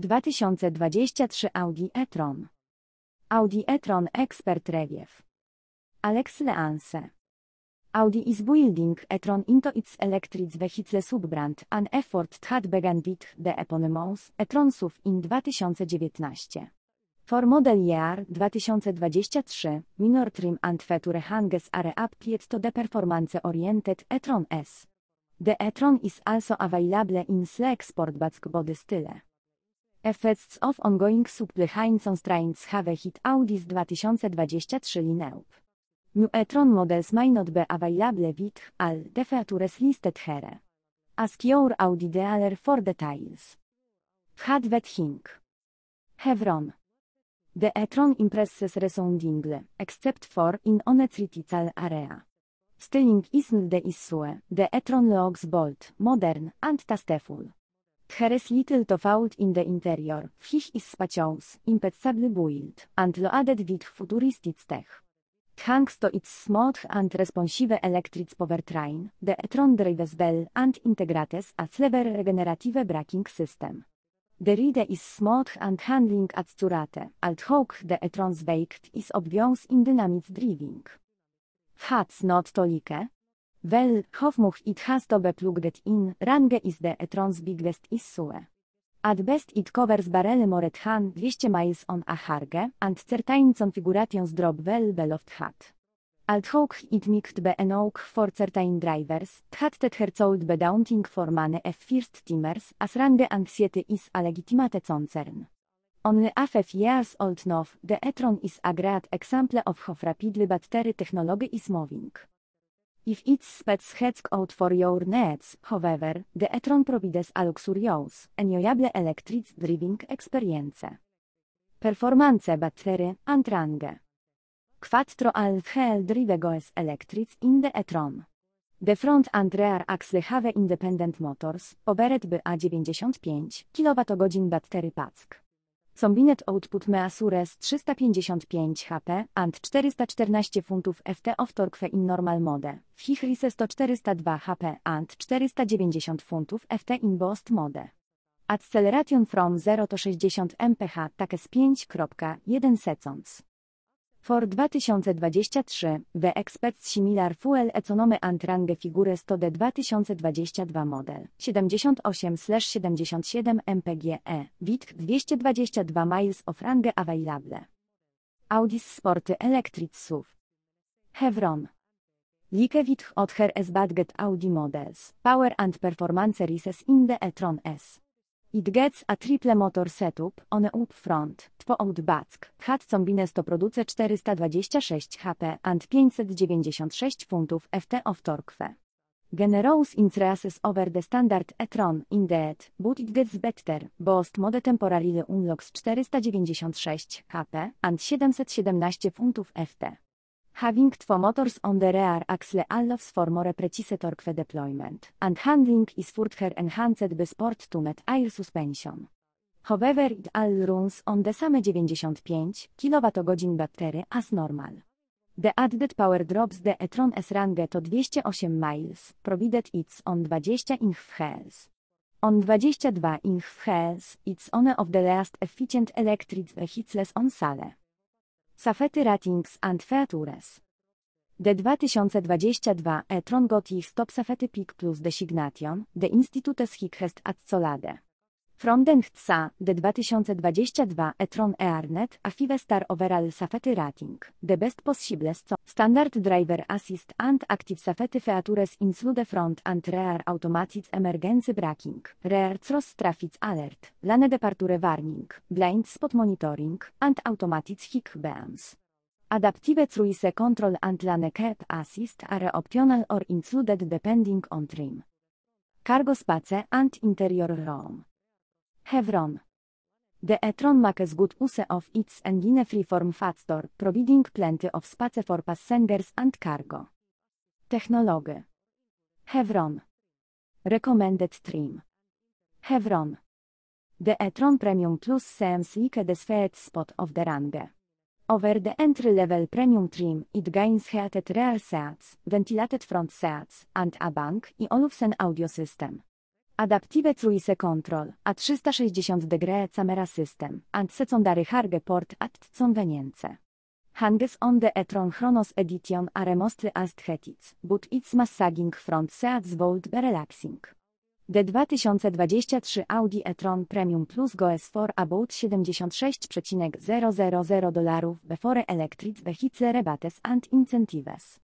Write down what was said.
2023 Audi e-tron. Audi e-tron Expert Review. Alex Leanse. Audi is building e-tron into its electric vehicle sub-brand, an effort that began with the eponymous e-tron SUV in 2019. For model year 2023, minor trim and feature changes are applied to the performance-oriented e-tron S. The e-tron is also available in sleek sportback body style. Effects of ongoing supply chain constraints have hit Audi's 2023 lineup. New e-tron models may not be available with all the features listed here. Ask your Audi dealer for details. Had that think. Chevron. The e-tron impresses resoundingly, except for in one critical area. Styling isn't the issue, the e-tron looks bold, modern, and tasteful. There is little to fault in the interior, which is spacious, impeccably built, and loaded with futuristic tech. Thanks to its smooth and responsive electric powertrain, the e-tron drives well and integrates a clever regenerative braking system. The ride is smooth and handling accurate, although the e-tron's weight is obvious in dynamic driving. That's not to like. Well, Hofmuch it has to be plugged in, range is the e-tron's biggest issue. At best it covers barely more than 200 miles on a charge, and certain configurations drop well below that. Although it might be enough for certain drivers, that hercold be daunting for many first-timers, as range anxiety is a legitimate concern. Only a few years old now, the e-tron is a great example of how rapidly battery technology is moving. If its specs heads out for your needs, however, the e-tron provides a luxurious, enjoyable electric driving experience. Performance battery and range. Quattro all-wheel drive goes electric in the e-tron. The front and rear axle have independent motors, powered by a 95 kWh battery pack. Combined output measures 355 HP and 414 Ft of torque in normal mode, which rises to 402 HP and 490 Ft in boost mode. Acceleration from 0 to 60 mph tak z 5.1 seconds. For 2023, we expect similar fuel economy and range figures to the 2022 model, 78/77 mpge, with 222 miles of range available. Audi's sporty electric SUV. Chevron. Like with other S-budget Audi models, power and performance rises in the e-tron S. It gets a triple motor setup, on up front, two out back, hat combines to produce 426 HP and 596 Ft of torque. Generous increases over the standard e-tron, indeed, but it gets better, boost mode temporarily unlocks 496 HP and 717 Ft. Having two motors on the rear axle allows for more precise torque deployment, and handling is further enhanced by sport-tuned air suspension. However, it all runs on the same 95 kWh battery as normal. The added power drops the e-tron S range to 208 miles, provided it's on 20 inch-wheels. On 22 inch-wheels, it's one of the least efficient electric vehicles on sale. Safety ratings and features. The 2022 e-tron got its top safety pick plus designation, the institute's highest at solade. From den HTSA, the 2022 e-tron earned a 5-star overall safety rating, the best possible. Standard driver assist and active safety features include front and rear automatic emergency braking, rear cross traffic alert, lane departure warning, blind spot monitoring, and automatic hick beams. Adaptive cruise control and lane keep assist are optional or included depending on trim. Cargo space and interior room. Chevron. The e-tron makes good use of its engine freeform factor, providing plenty of space for passengers and cargo. Technology. Chevron. Recommended trim. Chevron. The e-tron Premium Plus seems like the sweet spot of the range. Over the entry-level premium trim, it gains heated rear seats, ventilated front seats, and a Bang & Olufsen audio system. Adaptive Cruise Control, a 360° Camera System, and Secondary Hargeport at Convenience. Hanges on the e-tron Chronos Edition are mostly as heated, but its massaging front seats would be relaxing. The 2023 Audi e-tron Premium Plus goes for about $76,000 before electric vehicle rebates and incentives.